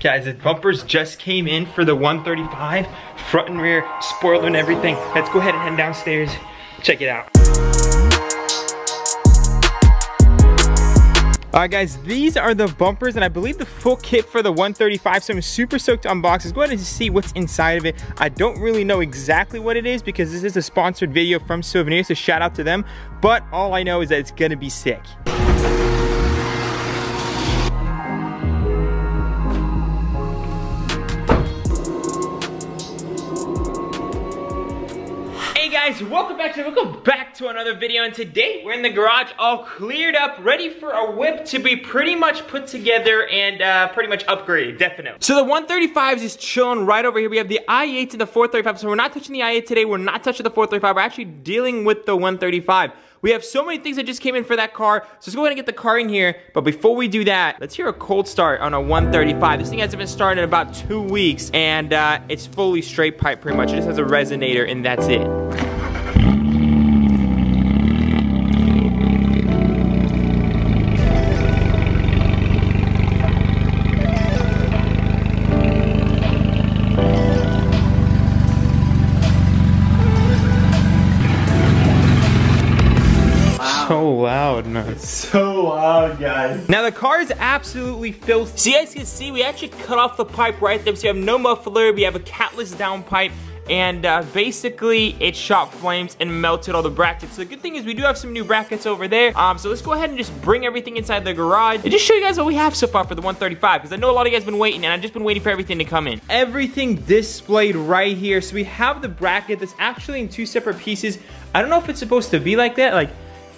Guys, the bumpers just came in for the 135, front and rear, spoiler and everything. Let's go ahead and head downstairs, check it out. Alright guys, these are the bumpers and I believe the full kit for the 135, so I'm super stoked to unbox this. Go ahead and see what's inside of it. I don't really know exactly what it is because this is a sponsored video from Suvneer, so shout out to them. But all I know is that it's gonna be sick. Guys, welcome back to another video, and today we're in the garage all cleared up, ready for a whip to be pretty much put together and pretty much upgraded, definitely. So the 135 is just chilling right over here. We have the i8 and the 435, so we're not touching the i8 today, we're not touching the 435, we're actually dealing with the 135. We have so many things that just came in for that car, so let's go ahead and get the car in here. But before we do that, let's hear a cold start on a 135. This thing hasn't been started in about 2 weeks, and it's fully straight pipe pretty much. It just has a resonator, and that's it. So loud, guys. Now the car is absolutely filthy. So you guys can see we actually cut off the pipe right there. So you have no muffler, we have a catless down pipe, and basically it shot flames and melted all the brackets. So the good thing is we do have some new brackets over there. So let's go ahead and just bring everything inside the garage and just show you guys what we have so far for the 135, because I know a lot of you guys have been waiting, and I've just been waiting for everything to come in. Everything displayed right here. So we have the bracket that's actually in two separate pieces. I don't know if it's supposed to be like that, like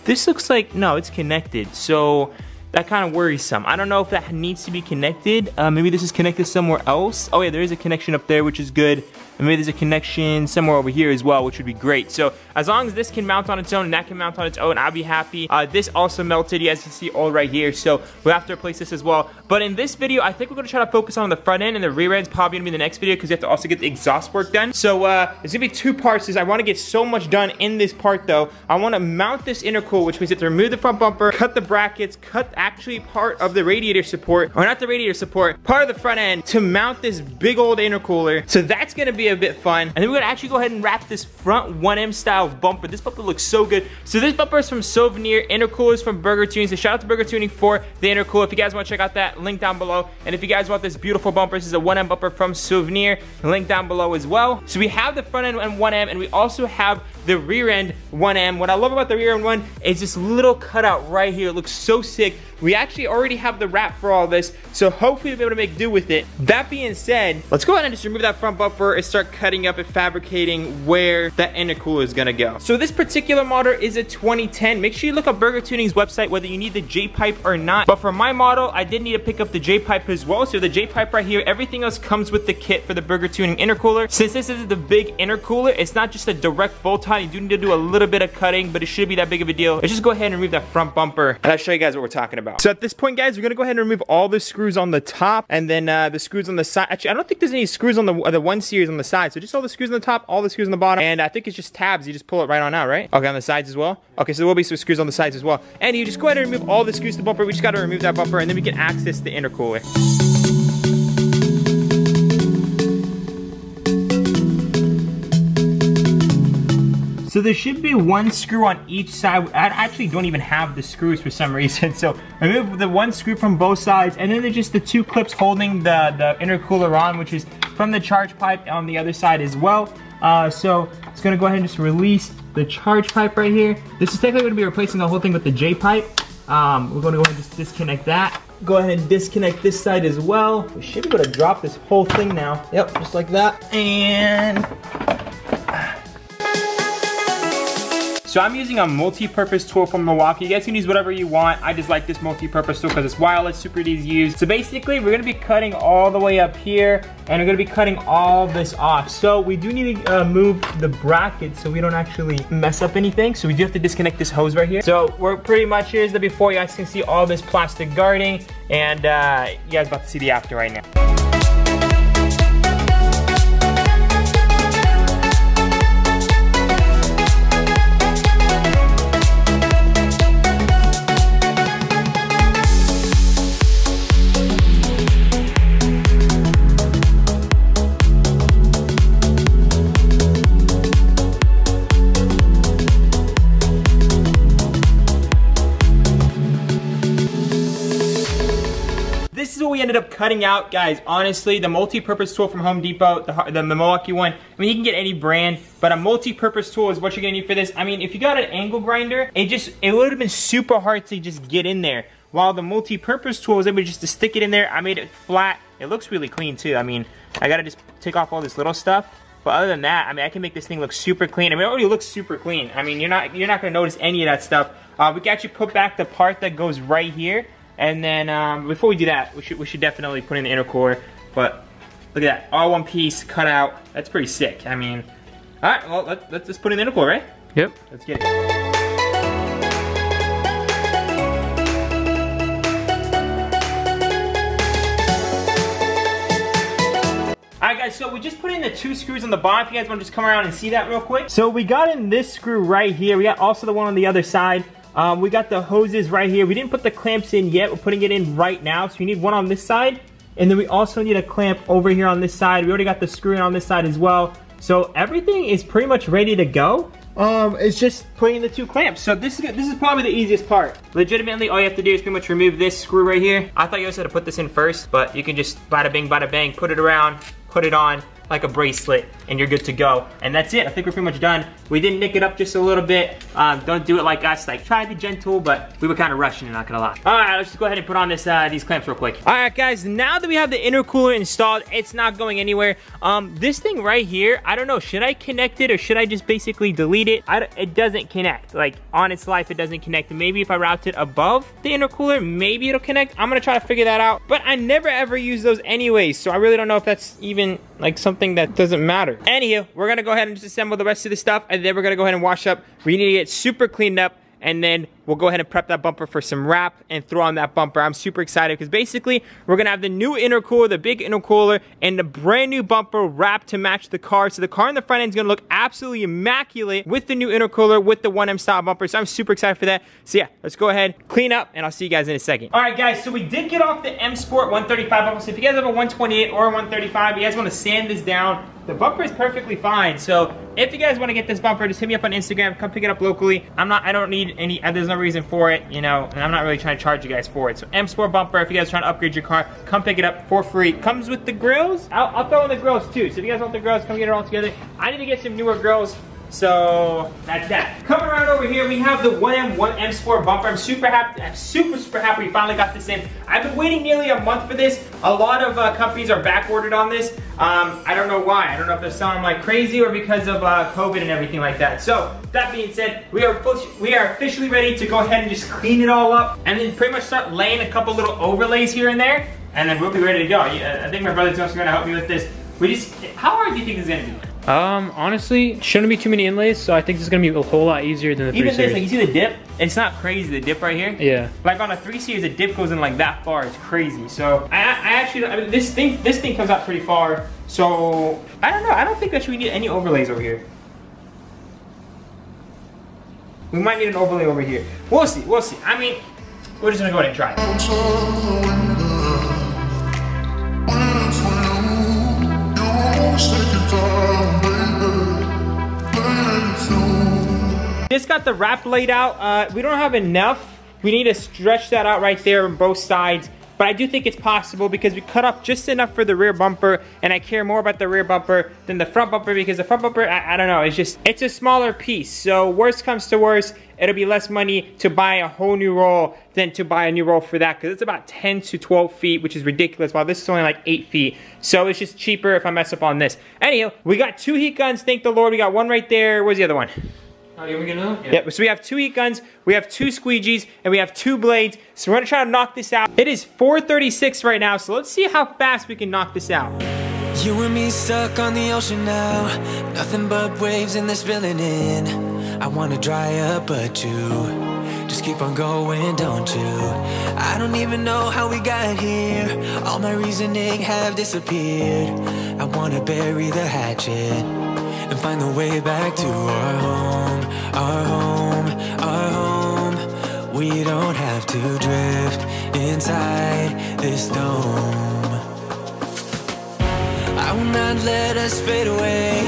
this looks like, no, it's connected, so that kind of worries some. I don't know if that needs to be connected. Maybe this is connected somewhere else. Oh yeah, there is a connection up there, which is good. And maybe there's a connection somewhere over here as well, which would be great. So as long as this can mount on its own and that can mount on its own, I'll be happy. This also melted, you guys can see all right here, so we'll have to replace this as well. But in this video, I think we're gonna try to focus on the front end, and the rear end's probably gonna be in the next video because we have to also get the exhaust work done. So it's gonna be two parts, because I wanna get so much done in this part though. I wanna mount this intercool, which means you have to remove the front bumper, cut the brackets, cut actually part of the radiator support, or not the radiator support, part of the front end to mount this big old intercooler. So that's gonna be a bit fun. And then we're gonna actually go ahead and wrap this front 1M style bumper. This bumper looks so good. So this bumper is from Suvneer, intercooler is from Burger Tuning. So shout out to Burger Tuning for the intercooler. If you guys wanna check out that, link down below. And if you guys want this beautiful bumper, this is a 1M bumper from Suvneer, link down below as well. So we have the front end 1M, and we also have the rear end 1M. What I love about the rear end one is this little cutout right here. It looks so sick. We actually already have the wrap for all this, so hopefully we'll be able to make do with it. That being said, let's go ahead and just remove that front bumper and start cutting up and fabricating where that intercooler is gonna go. So this particular model is a 2010. Make sure you look up Burger Tuning's website whether you need the J-pipe or not. But for my model, I did need to pick up the J-pipe as well. So the J-pipe right here, everything else comes with the kit for the Burger Tuning intercooler. Since this is the big intercooler, it's not just a direct bolt-on. You do need to do a little bit of cutting, but it shouldn't be that big of a deal. Let's just go ahead and remove that front bumper, and I'll show you guys what we're talking about. So at this point, guys, we're gonna go ahead and remove all the screws on the top, and then the screws on the side. Actually, I don't think there's any screws on the 1 series on the side, so just all the screws on the top, all the screws on the bottom, and I think it's just tabs. You just pull it right on out, right? Okay, on the sides as well? Okay, so there will be some screws on the sides as well. And you just go ahead and remove all the screws to the bumper. We just gotta remove that bumper, and then we can access the intercooler. So there should be one screw on each side. I actually don't even have the screws for some reason. So remove the one screw from both sides, and then there's just the two clips holding the intercooler on, which is from the charge pipe on the other side as well. So it's gonna go ahead and just release the charge pipe right here. This is technically gonna be replacing the whole thing with the J pipe. We're gonna go ahead and just disconnect that. Go ahead and disconnect this side as well. We should be able to drop this whole thing now. Yep, just like that, and so I'm using a multi-purpose tool from Milwaukee. You guys can use whatever you want. I just like this multi-purpose tool because it's wireless, super easy to use. So basically, we're gonna be cutting all the way up here, and we're gonna be cutting all this off. So we do need to move the bracket so we don't actually mess up anything. So we do have to disconnect this hose right here. So we're pretty much, here's the before. You guys can see all this plastic guarding, and you guys about to see the after right now. we ended up cutting out, guys, honestly, the multi-purpose tool from Home Depot, the Milwaukee one. I mean, you can get any brand, but a multi-purpose tool is what you're gonna need for this. I mean, if you got an angle grinder, it would have been super hard to just get in there. While the multi-purpose tool was able just to stick it in there, I made it flat. It looks really clean too. I mean, I gotta just take off all this little stuff. But other than that, I mean, I can make this thing look super clean. I mean, it already looks super clean. I mean, you're not gonna notice any of that stuff. We can actually put back the part that goes right here. And then before we do that, we should definitely put in the inner core. But look at that, all one piece cut out. That's pretty sick. I mean, all right, well, let's just put in the inner core, right? Yep. Let's get it. So we just put in the two screws on the bottom. If you guys want to just come around and see that real quick. So we got in this screw right here. We got also the one on the other side. We got the hoses right here. We didn't put the clamps in yet. We're putting it in right now. So you need one on this side. And then we also need a clamp over here on this side. We already got the screw in on this side as well. So everything is pretty much ready to go. It's just putting in the two clamps. So this is probably the easiest part. Legitimately, all you have to do is pretty much remove this screw right here. I thought you guys had to put this in first, but you can just bada bing, bada bang, put it around. Put it on like a bracelet and you're good to go. And that's it, I think we're pretty much done. We did nick it up just a little bit. Don't do it like us, like try to be gentle, but we were kind of rushing, I'm not gonna lie. All right, let's just go ahead and put on this these clamps real quick. All right guys, now that we have the intercooler installed, it's not going anywhere. This thing right here, I don't know, should I connect it or should I just basically delete it? It doesn't connect, like on its life, it doesn't connect. Maybe if I route it above the intercooler, maybe it'll connect. I'm gonna try to figure that out, but I never ever use those anyways, so I really don't know if that's even like something that doesn't matter. Anywho, we're gonna go ahead and just assemble the rest of the stuff, and then we're gonna go ahead and wash up. We need to get super cleaned up, and then we'll go ahead and prep that bumper for some wrap and throw on that bumper. I'm super excited because basically we're gonna have the new intercooler, the big intercooler, and the brand new bumper wrap to match the car. So the car in the front end is gonna look absolutely immaculate with the new intercooler, with the 1M style bumper. So I'm super excited for that. So yeah, let's go ahead, clean up, and I'll see you guys in a second. All right guys, so we did get off the M Sport 135 bumper. So if you guys have a 128 or a 135, you guys wanna sand this down, the bumper is perfectly fine. So if you guys want to get this bumper, just hit me up on Instagram. Come pick it up locally. I don't need any, there's no reason for it, you know, and I'm not really trying to charge you guys for it. So M Sport bumper, if you guys are trying to upgrade your car, come pick it up for free. Comes with the grills. I'll throw in the grills too. So if you guys want the grills, come get it all together. I need to get some newer grills. So that's that. Coming around over here, we have the 1M Sport bumper. I'm super happy. I'm super happy we finally got this in. I've been waiting nearly a month for this. A lot of companies are back ordered on this. I don't know why. I don't know if they're selling like crazy or because of COVID and everything like that. So that being said, we are officially ready to go ahead and just clean it all up, and then pretty much start laying a couple little overlays here and there, and then we'll be ready to go. I think my brother's also gonna help me with this. How hard do you think it's gonna be? Honestly, shouldn't be too many inlays, so I think this is gonna be a whole lot easier than the 3 Series. Even this, like, you see the dip? It's not crazy, the dip right here. Yeah. Like on a 3 Series, the dip goes in like that far, it's crazy. So, I mean, this thing comes out pretty far, so, I don't know, I don't think that we need any overlays over here. We might need an overlay over here. We'll see. I mean, we're just gonna go ahead and try it. Just got the wrap laid out. We don't have enough. We need to stretch that out right there on both sides. But I do think it's possible because we cut off just enough for the rear bumper, and I care more about the rear bumper than the front bumper because the front bumper, I don't know, it's a smaller piece. So worst comes to worst, it'll be less money to buy a whole new roll than to buy a new roll for that, because it's about 10 to 12 feet, which is ridiculous, while this is only like 8 feet. So it's just cheaper if I mess up on this. Anyhow, we got two heat guns, thank the Lord. We got one right there. Where's the other one? Oh, here we go now? Yeah. So we have two heat guns, we have two squeegees, and we have two blades. So we're gonna try to knock this out. It is 4:36 right now, so let's see how fast we can knock this out. You and me stuck on the ocean now. Nothing but waves and they're spilling in. I wanna dry up, but you just keep on going, don't you? I don't even know how we got here. All my reasoning have disappeared. I wanna bury the hatchet and find the way back to our home, our home, our home. We don't have to drift inside this dome. I will not let us fade away.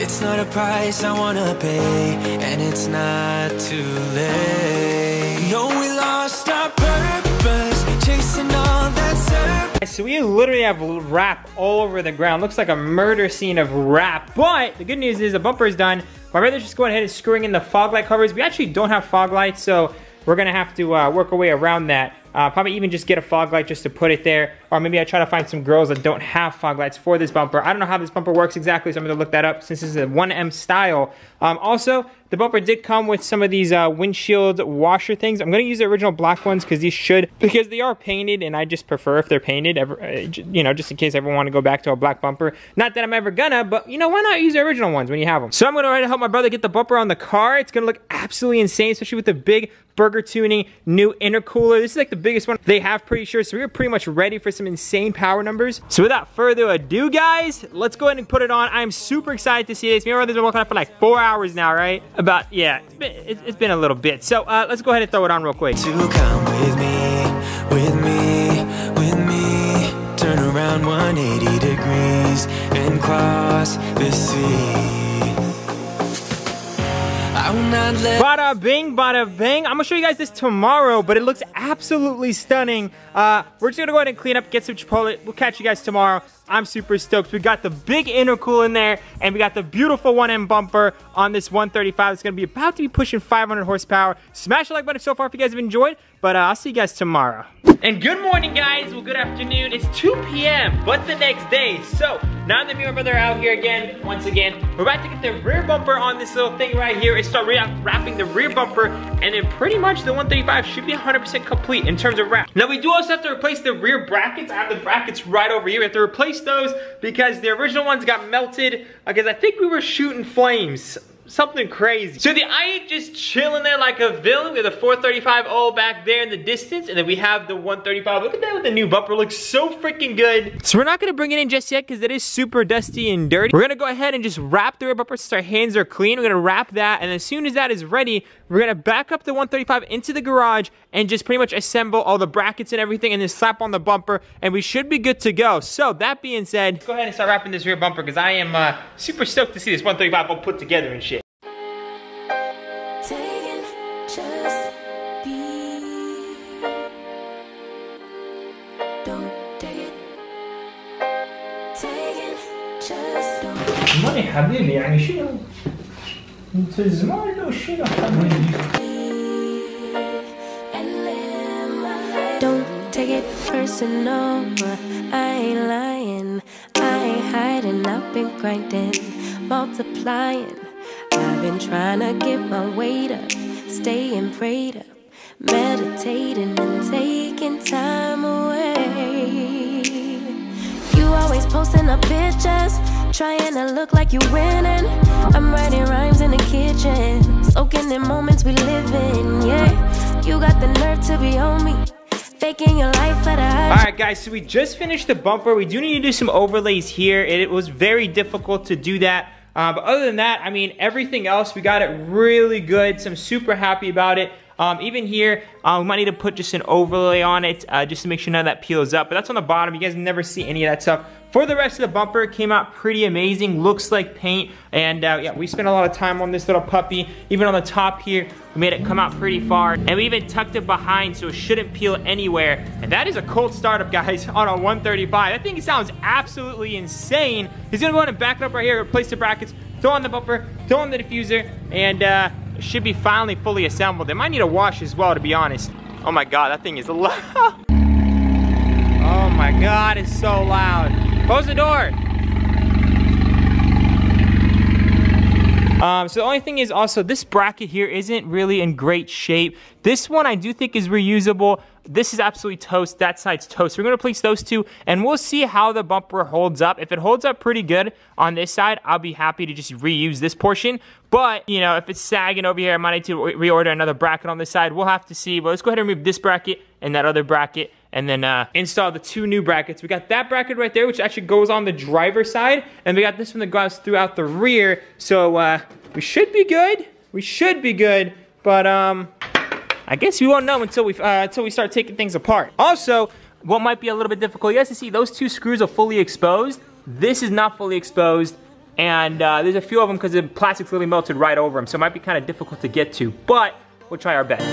It's not a price I wanna pay, and it's not too late. No, we lost our purpose, chasing all that surface. So we literally have wrap all over the ground. Looks like a murder scene of wrap. But the good news is the bumper is done. My brother's just going ahead and screwing in the fog light covers. We actually don't have fog lights, so we're gonna have to work our way around that. Probably even just get a fog light just to put it there. Or maybe I try to find some girls that don't have fog lights for this bumper. I don't know how this bumper works exactly, so I'm gonna look that up since this is a 1M style. Also, the bumper did come with some of these windshield washer things. I'm gonna use the original black ones because they are painted and I just prefer if they're painted, you know, just in case I ever wanna go back to a black bumper. Not that I'm ever gonna, but you know, why not use the original ones when you have them? So I'm gonna try to help my brother get the bumper on the car. It's gonna look absolutely insane, especially with the big Burger Tuning new intercooler. This is like the biggest one they have, pretty sure. So we were pretty much ready for some insane power numbers. So without further ado, guys, let's go ahead and put it on. I'm super excited to see this. Me and my brother's been working on it for like 4 hours now, right? About, yeah, it's been a little bit. So let's go ahead and throw it on real quick. To come with me, turn around 180 degrees and cross the sea. Bada bing, bada bing. I'm gonna show you guys this tomorrow, but it looks absolutely stunning. We're just gonna go ahead and clean up, get some Chipotle. We'll catch you guys tomorrow. I'm super stoked. We got the big intercool in there, and we got the beautiful 1M bumper on this 135. It's gonna be about to be pushing 500 horsepower. Smash the like button so far if you guys have enjoyed, but I'll see you guys tomorrow. And good morning, guys. Well, good afternoon. It's 2 p.m., but the next day. So now that me and my brother are out here again, once again, we're about to get the rear bumper on this little thing right here and start wrapping the rear bumper, and then pretty much the 135 should be 100% complete in terms of wrap. Now, we do also have to replace the rear brackets. I have the brackets right over here. We have to replace those because the original ones got melted because I think we were shooting flames. Something crazy. So the i8 just chilling there like a villain. We have the 435 all back there in the distance, and then we have the 135. Look at that with the new bumper. Looks so freaking good. So we're not gonna bring it in just yet because it is super dusty and dirty. We're gonna go ahead and just wrap the rear bumper since our hands are clean. We're gonna wrap that, and as soon as that is ready, we're gonna back up the 135 into the garage and just pretty much assemble all the brackets and everything, and then slap on the bumper, and we should be good to go. So that being said, let's go ahead and start wrapping this rear bumper because I am super stoked to see this 135 all put together and shit. ما يا حبيبي يعني شنو انت زمان لو شنو حبيبي Don't take it personal I ain't lying I ain't hiding I've been grinding multiplying I've been trying to get my weight up staying prayed up meditating and taking time away You always posting up pictures Trying to look like you're winning I'm writing rhymes in the kitchen Soaking in moments we live in, yeah You got the nerve to be on me Faking your life at a Alright guys, so we just finished the bumper. We do need to do some overlays here. It was very difficult to do that. But other than that, I mean, everything else, we got it really good. So I'm super happy about it. Even here, we might need to put just an overlay on it just to make sure none of that peels up. But that's on the bottom. You guys never see any of that stuff. For the rest of the bumper, it came out pretty amazing. Looks like paint. And yeah, we spent a lot of time on this little puppy. Even on the top here, we made it come out pretty far. And we even tucked it behind so it shouldn't peel anywhere. And that is a cold startup, guys, on a 135. That thing sounds absolutely insane. He's gonna go ahead and back it up right here, replace the brackets, throw on the bumper, throw on the diffuser, and should be finally fully assembled. They might need a wash as well, to be honest. Oh my God, that thing is loud. Oh my God, it's so loud. Close the door. So the only thing is also this bracket here isn't really in great shape. This one I do think is reusable. This is absolutely toast, that side's toast. We're gonna place those two and we'll see how the bumper holds up. If it holds up pretty good on this side, I'll be happy to just reuse this portion. But, you know, if it's sagging over here, I might need to reorder another bracket on this side. We'll have to see, but let's go ahead and remove this bracket and that other bracket and then install the two new brackets. We got that bracket right there, which actually goes on the driver's side. And we got this one that goes throughout the rear. So we should be good. We should be good, but I guess we won't know until we start taking things apart. Also, what might be a little bit difficult, you guys can see those two screws are fully exposed. This is not fully exposed, and there's a few of them because the plastic's literally melted right over them, so it might be kind of difficult to get to, but we'll try our best.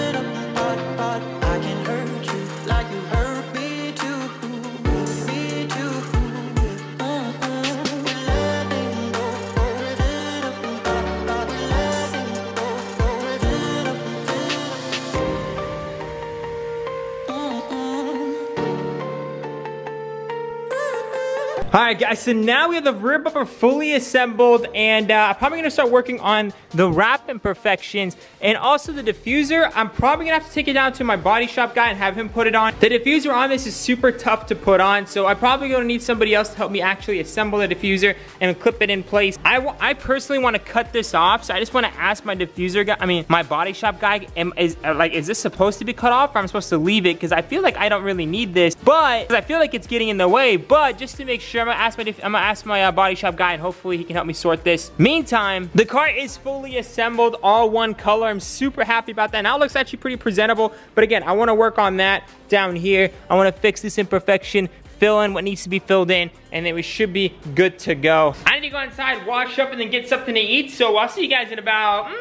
All right, guys, so now we have the rear bumper fully assembled, and I'm probably gonna start working on the wrap imperfections and also the diffuser. I'm probably gonna have to take it down to my body shop guy and have him put it on. The diffuser on this is super tough to put on, so I'm probably gonna need somebody else to help me actually assemble the diffuser and clip it in place. I personally wanna cut this off, so I just wanna ask my diffuser guy, I mean, my body shop guy, is this supposed to be cut off or I'm supposed to leave it? Because I feel like I don't really need this, but I feel like it's getting in the way, but just to make sure, I'm gonna ask my body shop guy, and hopefully he can help me sort this. Meantime, the car is fully assembled, all one color. I'm super happy about that. Now it looks actually pretty presentable, but again, I wanna work on that down here. I wanna fix this imperfection, fill in what needs to be filled in, and then we should be good to go. I need to go inside, wash up, and then get something to eat, so I'll see you guys in about,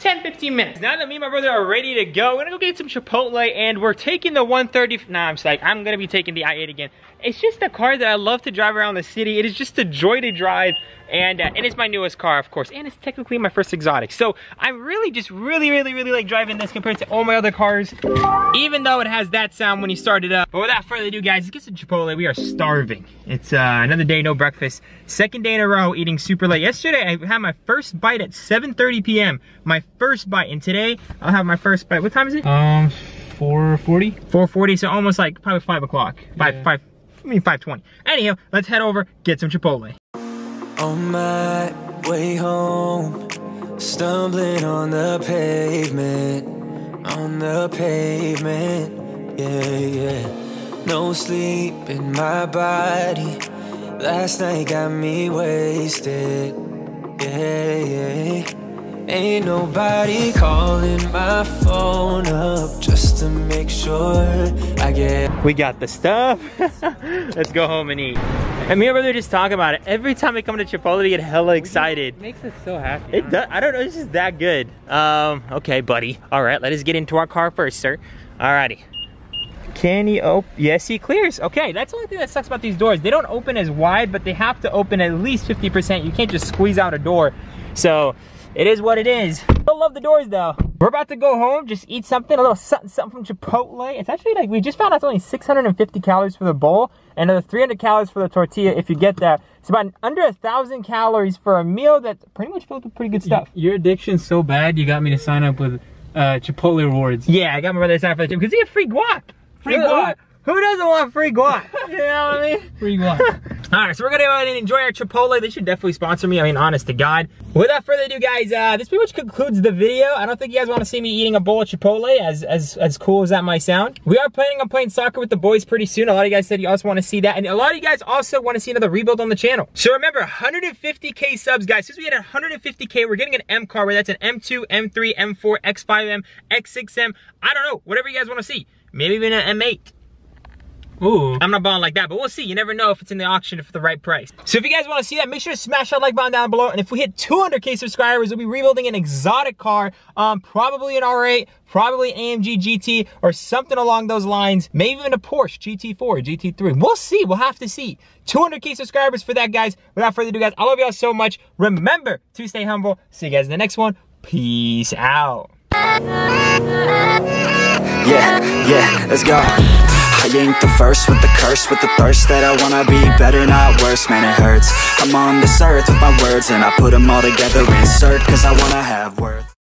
10-15 minutes. Now that me and my brother are ready to go, we're gonna go get some Chipotle, and we're taking the 130. Nah, I'm psyched. I'm gonna be taking the i8 again. It's just a car that I love to drive around the city. It is just a joy to drive, and it is my newest car, of course, and it's technically my first exotic. So I really just really like driving this compared to all my other cars, even though it has that sound when you start it up. But without further ado, guys, let's get some Chipotle. We are starving. It's another day, no breakfast. Second day in a row eating super late. Yesterday, I had my first bite at 7:30 p.m. My first bite, and today, I'll have my first bite. What time is it? 4:40. 4:40, so almost like probably 5 o'clock. Yeah. 5:20. Anyhow, let's head over, get some Chipotle. On my way home, stumbling on the pavement, yeah. No sleep in my body, last night got me wasted, yeah. Ain't nobody calling my phone up just to make sure I get. We got the stuff. Let's go home and eat. And me and my brother just talk about it. Every time we come to Chipotle, we get hella excited. It makes us so happy. It does. I don't know. It's just that good. Okay, buddy. All right, let us get into our car first, sir. Alrighty. Can he open? Yes, he clears. Okay, that's the only thing that sucks about these doors. They don't open as wide, but they have to open at least 50%. You can't just squeeze out a door. So. It is what it is. I love the doors though. We're about to go home, just eat something, a little something from Chipotle. It's actually like, we just found out it's only 650 calories for the bowl and another 300 calories for the tortilla if you get that. It's about under 1,000 calories for a meal that's pretty much filled with pretty good stuff. Your addiction's so bad, you got me to sign up with Chipotle rewards. Yeah, I got my brother to sign up for the Chipotle because he had free guac. Free guac. Who doesn't want free guac? You know what I mean? Free guac. All right, so we're gonna go ahead and enjoy our Chipotle. They should definitely sponsor me, I mean, honest to God. Without further ado, guys, this pretty much concludes the video. I don't think you guys wanna see me eating a bowl of Chipotle, as cool as that might sound. We are planning on playing soccer with the boys pretty soon. A lot of you guys said you also wanna see that, and a lot of you guys also wanna see another rebuild on the channel. So remember, 150K subs, guys. Since we hit 150K, we're getting an M car, where that's an M2, M3, M4, X5M, X6M, I don't know, whatever you guys wanna see. Maybe even an M8. Ooh. I'm not balling like that, but we'll see. You never know if it's in the auction for the right price. So if you guys want to see that, make sure to smash that like button down below. And if we hit 200K subscribers, we'll be rebuilding an exotic car, probably an R8, probably AMG GT, or something along those lines. Maybe even a Porsche GT4, GT3. We'll see. We'll have to see. 200K subscribers for that, guys. Without further ado, guys, I love y'all so much. Remember to stay humble. See you guys in the next one. Peace out. Yeah, let's go. I ain't the first with the curse, with the thirst that I wanna be better, not worse, man it hurts. I'm on this earth with my words and I put them all together, insert, cause I wanna have worth.